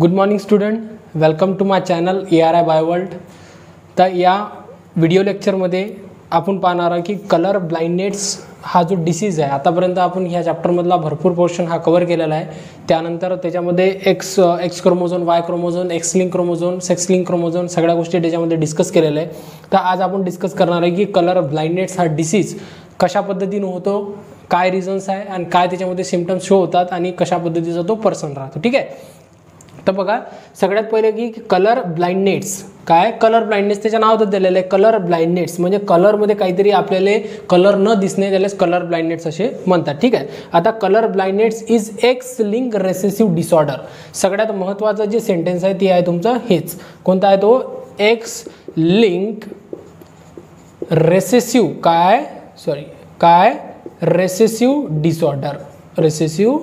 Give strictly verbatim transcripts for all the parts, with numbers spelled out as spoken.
Good morning student, welcome to my channel A R I bio world. तर या video लेक्चरमध्ये आपण पाहणार आहोत की कलर ब्लाइंडनेस हा जो डिसीज आहे, आतापर्यंत आपण ह्या चॅप्टरमधला भरपूर पोर्शन हा कव्हर केलेला आहे। त्यानंतर त्याच्यामध्ये X X chromosome, Y chromosome, X link chromosome, sex link chromosome सगळ्या गोष्टी त्याच्यामध्ये डिस्कस केलेल्या आहे। तर आज आपण डिस्कस करणार आहे की कलर ब्लाइंडनेस हा डिसीज कशा पद्धतीने होतो, काय रिझन्स आहे आणि काय त्याच्यामध्ये सिम्पटम्स शो होतात आणि कशा पद्धतीचा तो पर्सन राहतो। ठीक आहे, तर बघा सगळ्यात पहिले की कलर ब्लाइंडनेस काय, कलर ब्लाइंडनेस त्याचं नाव तर दिलेलं आहे। कलर ब्लाइंडनेस म्हणजे कलरमध्ये काहीतरी आपल्याला कलर न दिसणे, त्यालाच कलर ब्लाइंडनेस असे म्हणतात। ठीक आहे, आता colour blindness is X link recessive disorder. सगळ्यात महत्त्वाचं जे सेंटेन्स आहे ती आहे तुमचं हेच, कोणता आहे तो एक्स लिंक रेसेसिव्ह काय सॉरी काय रेसेसिव्ह डिसऑर्डर, रेसेसिव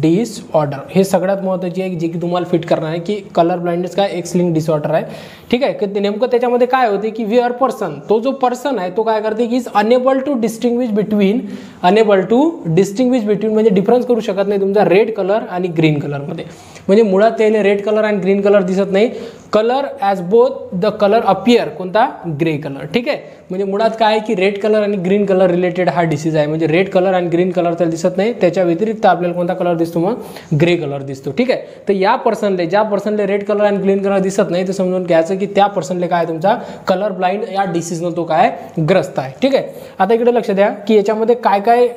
डिसऑर्डर। हे सगळ्यात महत्त्वाची आहे जे की तुम्हाला फिट करणार आहे की कलर ब्लाइंडनेस काय एक्स लिंक डिसऑर्डर आहे। ठीक आहे, की नेमकं त्याच्यामध्ये काय होते की वी आर पर्सन, तो जो पर्सन आहे तो काय करते की is enable to distinguish between, unable to distinguish between म्हणजे डिफरन्स करू शकत नाही तुमचा रेड कलर आणि ग्रीन कलरमध्ये। म्हणजे मुळात त्याने रेड कलर आणि ग्रीन कलर दिसत नाही, colour as both the colour appear कोणता ग्रे कलर। ठीक आहे, म्हणजे मुळात काय आहे की रेड कलर आणि ग्रीन कलर रिलेटेड हा डिसीज आहे। म्हणजे रेड कलर आणि ग्रीन कलर त्याला दिसत नाही, त्याच्या व्यतिरिक्त आपल्याला कोणता कलर दिसतो मग ग्रे कलर दिसतो। ठीक आहे, तर या पर्सनले ज्या पर्सनले रेड कलर आणि ग्रीन कलर दिसत नाही ते समजून घ्यायचं की त्या पर्सनले काय तुमचा कलर ब्लाइंड या डिसीजनं तो काय ग्रस्त आहे। ठीक आहे, आता इकडे लक्ष द्या की याच्यामध्ये काय काय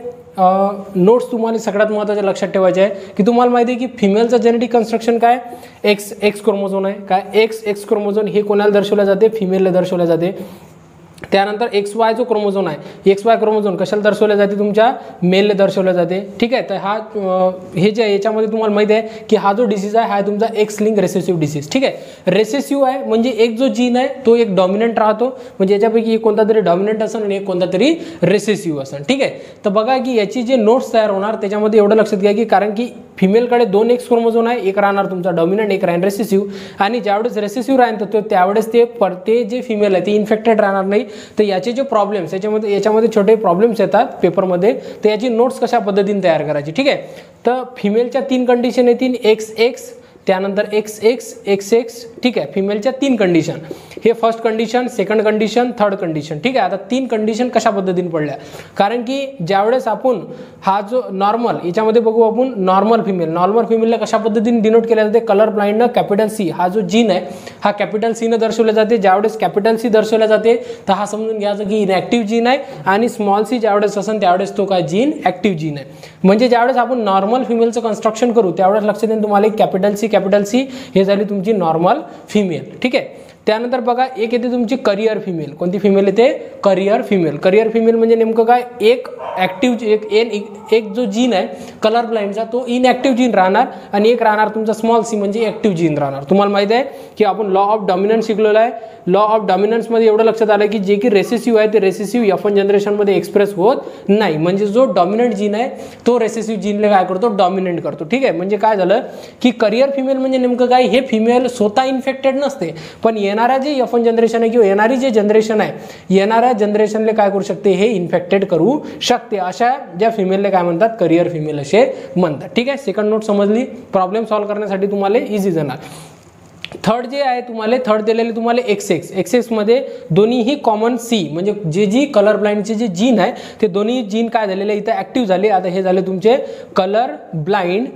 नोट्स तुम्हाला सगळ्यात महत्त्वाच्या लक्षात ठेवायचे आहे की तुम्हाला माहिती आहे की फिमेलचं जेनेटिक कन्स्ट्रक्शन काय एक्स एक्स क्रोमोझोम आहे। काय एक्स एक्स क्रोमोझोम हे कोणाला दर्शवले जाते, फिमेलला दर्शवले जाते। त्यानंतर एक्स वाय जो क्रोमोझोम आहे, एक्स वाय क्रोमोझोम कशाला दर्शवले जाते तुमच्या मेलला दर्शवले जाते। ठीक आहे, तर हा हे जे याच्यामध्ये तुम्हाला माहिती आहे की हा जो डिसीज आहे हा तुमचा एक्स लिंक रेसेसिव्ह डिसीज। ठीक आहे, रेसेसिव्ह आहे म्हणजे एक जो जीन आहे तो एक डॉमिनंट राहतो, म्हणजे याच्यापैकी एक कोणता तरी डॉमिनंट असेल आणि एक कोणता तरी रेसेसिव्ह असेल। ठीक आहे, तर बघा की याची जे नोट्स तयार होणार त्याच्यामध्ये एवढं लक्षात घ्या की कारण की फिमेलकडे दोन एक्स क्रोमोझोम आहे, एक राहणार तुमचा डॉमिनंट, एक राहील रेसेसिव्ह। आणि ज्यावेळेस रेसेसिव्ह राहील तर त्यावेळेस ते परते जे फिमेल आहे ते इन्फेक्टेड राहणार नाही। तर याचे जे प्रॉब्लेम्स याच्यामध्ये याच्यामध्ये छोटे प्रॉब्लेम्स येतात पेपरमध्ये, तर याची नोट्स कशा पद्धतीने तयार करायची। ठीक आहे, तर फिमेलच्या तीन कंडिशन येतील एक्स एक्स, त्यानंतर एक्स एक्स एक्स एक्स। ठीक आहे, फिमेलच्या तीन कंडिशन, हे first condition, second condition, third condition. ठीक आहे, आता तीन कंडिशन कशा पद्धतीने पडल्या कारण की ज्यावेळेस आपण हा जो नॉर्मल याच्यामध्ये बघू आपण नॉर्मल फिमेल, नॉर्मल फिमेलला कशा पद्धतीने डिनोट केल्या जाते कलर ब्लाइंडनं कॅपिटल सी हा जो जीन आहे हा कॅपिटल सीनं दर्शवला जाते। ज्यावेळेस कॅपिटल सी दर्शवला जाते तर हा समजून घ्यायचं की इनॅक्टिव्ह जीन आहे आणि स्मॉल सी ज्यावेळेस असेल त्यावेळेस तो काय जीन ॲक्टिव्ह जीन आहे। म्हणजे ज्यावेळेस आपण नॉर्मल फिमेलचं कन्स्ट्रक्शन करू त्यावेळेस लक्ष देऊन तुम्हाला कॅपिटल सी कॅपिटल सी हे झाली तुमची नॉर्मल फिमेल। ठीक आहे, त्यानंतर बघा एक येते तुमची करियर फिमेल, कोणती फिमेल येते करियर फिमेल। करियर फिमेल म्हणजे नेमकं काय एक ॲक्टिव्ह एक एन एक जो जीन आहे कलर ब्लाइंडचा तो इनॲक्टिव्ह जीन राहणार आणि एक राहणार तुमचा स्मॉल सी म्हणजे ॲक्टिव्ह जीन राहणार। तुम्हाला माहिती आहे की आपण लॉ ऑफ डॉमिनन्स शिकलेला आहे, लॉ ऑफ डॉमिनन्समध्ये एवढं लक्षात आलं की जे की रेसेसिव्ह आहे ते रेसेसिव्ह एफ वन जनरेशनमध्ये एक्सप्रेस होत नाही, म्हणजे जो डॉमिनंट जीन आहे तो रेसेसिव्ह जीनला काय करतो डॉमिनंट करतो। ठीक आहे, म्हणजे काय झालं की करियर फिमेल म्हणजे नेमकं काय हे फिमेल स्वतः इन्फेक्टेड नसते पण येणारा जे एफ वन जनरेशन आहे किंवा येणारी जे जनरेशन आहे येणाऱ्या जनरेशनला काय करू शकते हे इन्फेक्टेड करू शकते। अशा ज्या फिमेलला काय म्हणतात करियर फिमेल असे म्हणतात। ठीक आहे, सेकंड नोट समजली, प्रॉब्लेम सॉल्व करण्यासाठी तुम्हाला इझी जाणार। थर्ड जे आहे तुम्हाला थर्ड दिलेले तुम्हाला एक्स एक्स एक्स एक्समध्ये दोन्हीही कॉमन सी म्हणजे जे जी कलर ब्लाइंडचे जे जीन आहे ते दोन्ही जीन काय झालेले इथं ॲक्टिव्ह झाले। आता हे झाले तुमचे colour blind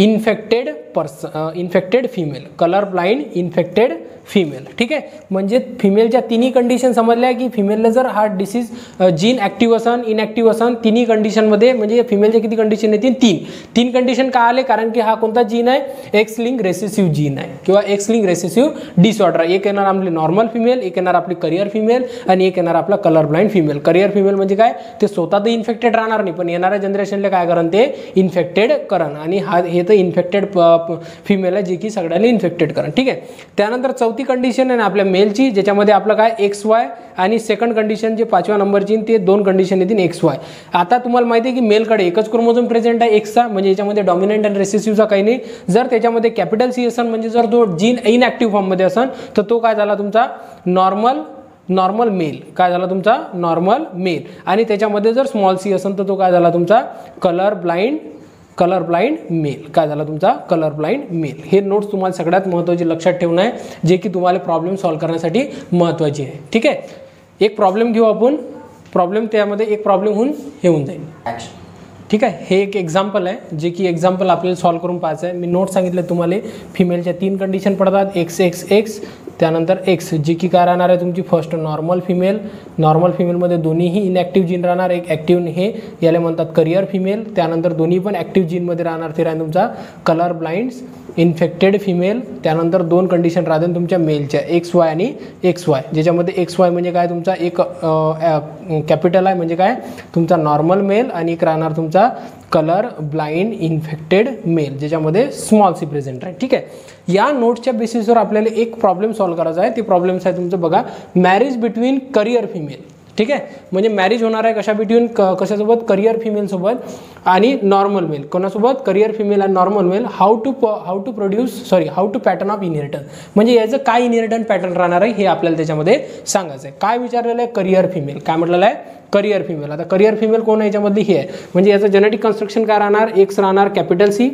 infected person infected female, colour blind infected female. ठीक आहे, म्हणजे फिमेलच्या तिन्ही कंडिशन समजल्या की फिमेलला जर हा डिसीज जीन ॲक्टिव्ह असन इनॲक्टिव्ह असन तिन्ही कंडिशनमध्ये म्हणजे फिमेलच्या किती कंडिशन येतील तीन तीन कंडिशन का आले कारण की हा कोणता जीन आहे एक्स लिंक रेसेसिव्ह जीन आहे किंवा एक्स लिंक रेसेसिव्ह डिसऑर्डर। एक येणार आपली नॉर्मल फिमेल, एक येणार आपली करियर फिमेल आणि एक येणार आपला colour blind female. Carrier female म्हणजे काय ते स्वतः तर इन्फेक्टेड राहणार नाही पण येणाऱ्या जनरेशनला काय करण ते इन्फेक्टेड करण आणि हा हे तर इन्फेक्टेड फिमेल आहे जी की सगळ्यांनी इन्फेक्टेड करण। ठीक आहे, त्यानंतर चौथी कंडिशन आहे ना आपल्या मेलची ज्याच्यामध्ये आपलं काय एक्स वाय आणि सेकंड कंडिशन जे पाचव्या नंबरची ते दोन कंडिशन येतील एक्स वाय। आता तुम्हाला माहिती आहे की मेलकडे एकच क्रोमोझोम प्रेझेंट आहे एक्सचा, म्हणजे याच्यामध्ये डॉमिनंट आणि रेसेसिव्हचा काही नाही। जर त्याच्यामध्ये कॅपिटल सी असेल म्हणजे जर तो जीन इनॲक्टिव्ह फॉर्ममध्ये असेल तर तो काय झाला तुमचा नॉर्मल नॉर्मल मेल काय झाला तुमचा नॉर्मल मेल आणि त्याच्यामध्ये जर स्मॉल सी असेल तर तो काय झाला तुमचा colour blind colour blind male, काय झाला तुमचा कलर ब्लाइंड मेल। हे नोट्स तुम्हाला सगळ्यात महत्त्वाचे लक्षात ठेवणं आहे, जे की तुम्हाला प्रॉब्लेम सॉल्व करण्यासाठी महत्त्वाचे आहे। ठीक आहे, एक प्रॉब्लेम घेऊ आपण, प्रॉब्लेम त्यामध्ये एक प्रॉब्लेम होऊन हे होऊन जाईल। ठीक आहे, हे एक एक्झाम्पल आहे जे की एक्झाम्पल आपल्याला सॉल्व करून पाहायचं आहे। मी नोट सांगितले तुम्हाला, फिमेलच्या तीन कंडिशन पडतात, एक्स एक्स एक्स त्यानंतर एक्स, जी की काय राहणार आहे तुमची फर्स्ट नॉर्मल फीमेल, नॉर्मल फीमेलमध्ये दोन्हीही इनॲक्टिव्ह जीन राहणार, एक ॲक्टिव्ह, हे याला म्हणतात करियर फीमेल, त्यानंतर दोन्ही पण ॲक्टिव्ह जीनमध्ये राहणार, ते राहील तुमचा कलर ब्लाइंड्स इन्फेक्टेड फीमेल। त्यानंतर दोन कंडिशन राहतील तुमच्या मेलच्या, एक्स वाय आणि एक्स वाय, ज्याच्यामध्ये एक्स वाय म्हणजे काय तुमचा एक कॅपिटल आहे म्हणजे काय तुमचा नॉर्मल मेल, आणि एक राहणार तुमचा कलर ब्लाइंड इन्फेक्टेड मेल ज्याच्यामध्ये स्मॉल सी प्रेझेंट आहे। ठीक आहे, या नोटच्या बेसिसवर आपल्याला एक प्रॉब्लेम सॉल्व करायचा आहे। ती प्रॉब्लेम्स आहे तुमचं बघा, मॅरेज बिटवीन करियर फीमेल। ठीक आहे, म्हणजे मॅरेज होणार आहे कशा बिटवीन कशासोबत करियर फीमेलसोबत आणि नॉर्मल मेल, कोणासोबत करियर फीमेल आणि normal male. How to how to produce sorry how to pattern of inheritance, म्हणजे याचं काय इनहेरिटन्स पॅटर्न राहणार आहे हे आपल्याला त्याच्यामध्ये सांगायचं आहे। काय विचारलेलं आहे करियर फीमेल, काय म्हटलेलं आहे करियर फीमेल। आता करियर फीमेल कोण आहे याच्यामध्ये हे आहे, म्हणजे याचं जेनेटिक कन्स्ट्रक्शन काय राहणार, एक्स राहणार कॅपिटल सी,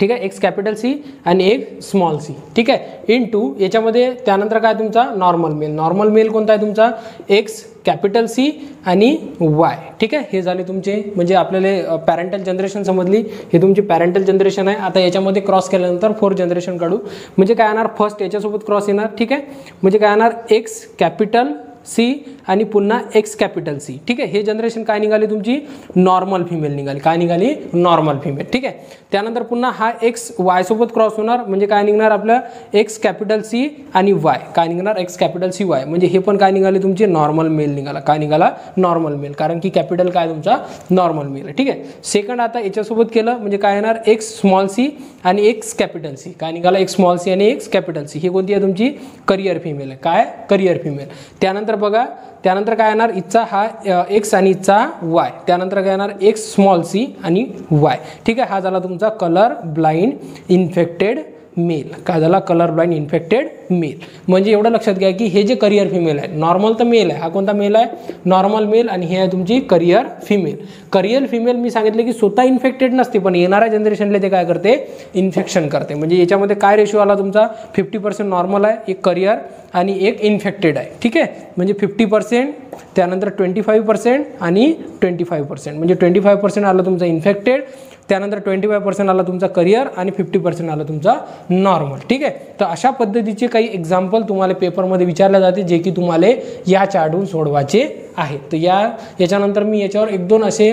ठीक आहे, एक्स कॅपिटल सी आणि एक स्मॉल सी। ठीक आहे, इन टू याच्यामध्ये त्यानंतर काय तुमचा नॉर्मल मेल, नॉर्मल मेल कोणता आहे तुमचा एक्स कॅपिटल सी आणि वाय। ठीक आहे, हे झाले तुमचे म्हणजे आपल्याला पॅरेंटल जनरेशन समजली, हे तुमची पॅरेंटल जनरेशन आहे। आता याच्यामध्ये क्रॉस केल्यानंतर फोर जनरेशन काढू, म्हणजे काय येणार फर्स्ट याच्यासोबत क्रॉस येणार। ठीक आहे, म्हणजे काय येणार एक्स कॅपिटल सी आणि पुन्हा एक्स कॅपिटल सी। ठीक आहे, हे जनरेशन काय निघाली तुमची नॉर्मल फीमेल निघाली, काय निघाली नॉर्मल फीमेल। ठीक आहे, त्यानंतर पुन्हा हा एक्स वाय सोबत क्रॉस होणार, म्हणजे काय निघणार आपलं एक्स कॅपिटल सी आणि वाय, काय निघणार एक्स कॅपिटल सी वाय, म्हणजे हे पण काय निघाले तुमचे नॉर्मल मेल निघाला, काय निघाला नॉर्मल मेल, कारण की कॅपिटल काय तुमचा नॉर्मल मेल। ठीक आहे, सेकंड आता याच्यासोबत केलं म्हणजे काय येणार एक्स स्मॉल सी आणि एक्स कॅपिटल सी, काय निघाला एक्स स्मॉल सी आणि एक्स कॅपिटल सी, ही कोणती आहे तुमची करियर फीमेल आहे, काय करियर फीमेल। त्यानंतर बघा त्यानंतर काय येणार इच्छा हा एक्स आणि इच्छा वाय, त्यानंतर काय येणार एक्स स्मॉल सी आणि वाय। ठीक आहे, हा झाला तुमचा कलर ब्लाइंड इन्फेक्टेड मेल, काय झाला कलर ब्लाइंड इन्फेक्टेड मेल। म्हणजे एवढं लक्षात घ्या की हे जे करियर फीमेल आहे, नॉर्मल तर मेल आहे, हा कोणता मेल आहे नॉर्मल मेल, आणि हे आहे तुमची करियर फीमेल। करियर फीमेल मी सांगितलं की स्वतः इन्फेक्टेड नसते, पण येणाऱ्या जनरेशनला ते काय करते इन्फेक्शन करते। म्हणजे याच्यामध्ये काय रेशिओ आला तुमचा फिफ्टी पर्सेंट नॉर्मल आहे, एक करियर आणि एक इन्फेक्टेड आहे। ठीक आहे, म्हणजे फिफ्टी पर्सेंट त्यानंतर ट्वेंटी फाईव्ह पर्सेंट आणि ट्वेंटी फाईव्ह पर्सेंट म्हणजे ट्वेंटी फाईव्ह पर्सेंट आला तुमचा इन्फेक्टेड, त्यानंतर ट्वेंटी फाईव्ह पर्सेंट आला तुमचा करियर आणि फिफ्टी पर्सेंट आला तुमचा नॉर्मल। ठीक आहे, तर अशा पद्धतीचे काही एक्झाम्पल तुम्हाला पेपरमध्ये विचारले जाते, जे की तुम्हाला या चार्टवरून सोडवायचे आहे। तर या याच्यानंतर मी याच्यावर एक दोन असे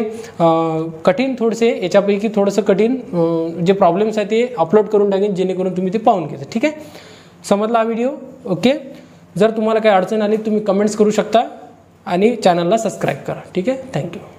कठीण थोडेसे याच्यापैकी थोडंसं कठीण जे प्रॉब्लेम्स आहेत ते अपलोड करून टाकेन, जेणेकरून तुम्ही ते पाहून घ्यायचं। ठीक आहे, समजला हा व्हिडिओ? ओके, जर तुम्हाला काही अडचण आली तुम्ही कमेंट्स करू शकता आणि चॅनलला सबस्क्राईब करा। ठीक आहे, थँक्यू।